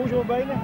Boş ol beyni.